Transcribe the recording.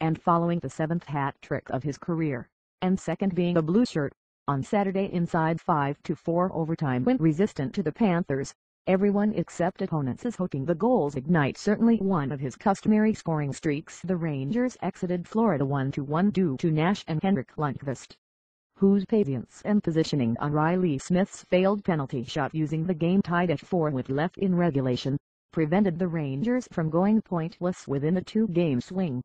and following the 7th hat trick of his career, and second being a Blueshirt, on Saturday inside 5-4 overtime win resistant to the Panthers. Everyone except opponents is hooking the goals ignite certainly one of his customary scoring streaks. The Rangers exited Florida 1-1 due to Nash and Henrik Lundqvist, whose patience and positioning on Riley Smith's failed penalty shot using the game tied at 4 with left in regulation, prevented the Rangers from going pointless within a two-game swing.